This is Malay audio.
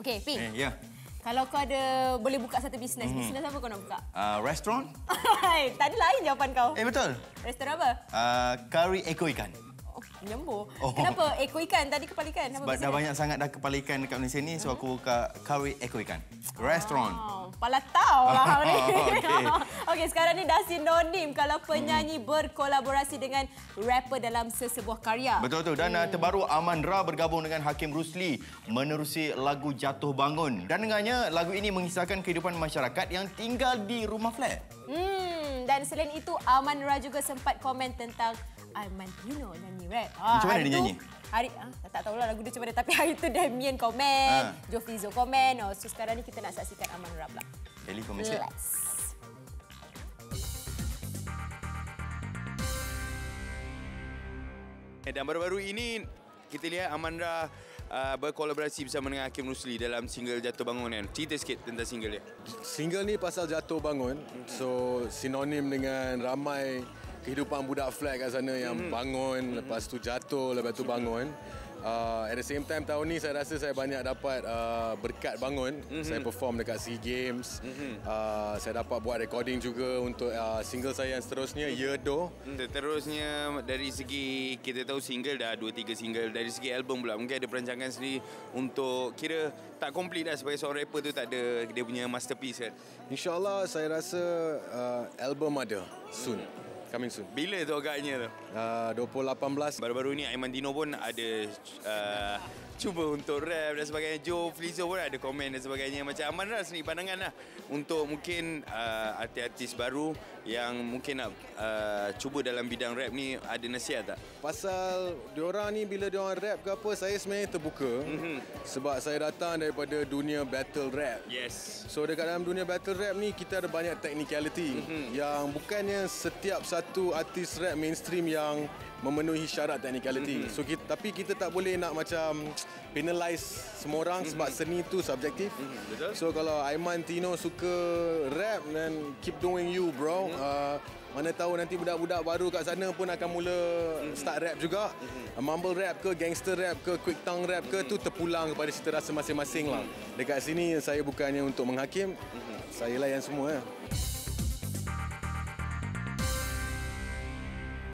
Okey, Pink. Ya. Kalau kau ada boleh buka satu bisnes, bisnes apa kau nak buka? Restoran. Tadi lain jawapan kau. Eh, betul. Restoran apa? Kari ekor ikan. Oh, nyambung. Oh. Kenapa ekor ikan? Tadi kepala ikan. Sebab dah banyak sangat dah kepala ikan dekat Malaysia ni, so aku buka kari ekor ikan. Restoran. Oh, pala tahu lah kau ni. Okey. Okey, sekarang ni dah sinonim kalau penyanyi berkolaborasi dengan rapper dalam sesebuah karya. Betul tu. Dan terbaru Aman Ra bergabung dengan Hakim Rusli menerusi lagu Jatuh Bangun. Dan dengannya lagu ini mengisahkan kehidupan masyarakat yang tinggal di rumah flat. Dan selain itu Aman Ra juga sempat komen tentang Aiman Tino nyanyi rap. Macam mana dia nyanyi? Tak tahulah lagu dia macam mana. Tapi hari itu Damien komen, Joe Flizzow komen. So sekarang ni kita nak saksikan Aman Ra pula. Daily Commercial. Dan baru-baru ini kita lihat Aman Ra berkolaborasi bersama dengan Hakim Rusli dalam single Jatuh Bangun kan. Cerita sikit tentang single dia. Single ni pasal jatuh bangun. So sinonim dengan ramai kehidupan budak flat kat sana yang bangun, lepas tu jatuh, lepas tu bangun. At the same time tahun ni saya rasa saya banyak dapat berkat bangun. Saya perform dekat Sea Games. Saya dapat buat recording juga untuk single saya yang seterusnya, Yedo. Seterusnya dari segi kita tahu single dah 2-3 single, dari segi album pula mungkin ada perancangan sendiri untuk kira tak complete dah sebagai seorang rapper tu tak ada dia punya masterpiece kan. InsyaAllah saya rasa album ada soon. Coming soon. Bila tu agaknya tu? 2018. Baru-baru ini Aiman Tino pun ada cuba untuk rap dan sebagainya. Joe Flizzow pun ada komen dan sebagainya. Macam Aman Ra sendiri pandangan lah untuk mungkin artis-artis baru yang mungkin nak cuba dalam bidang rap ni, ada nasihat tak? Pasal diorang ni bila diorang rap ke apa, saya sebenarnya terbuka. Sebab saya datang daripada dunia battle rap. Yes. So dekat dalam dunia battle rap ni kita ada banyak technicality yang bukannya setiap satu artis rap mainstream yang memenuhi syarat technicality. So kita tak boleh nak macam penalize semua orang sebab seni tu subjektif. So kalau Aiman Tino suka rap, then keep doing you bro. Mana tahu nanti budak-budak baru kat sana pun akan mula start rap juga. Mumble rap ke, gangster rap ke, quick tongue rap ke, tu terpulang kepada cita rasa masing-masing lah. Dekat sini saya bukannya untuk menghakim, saya layan semua.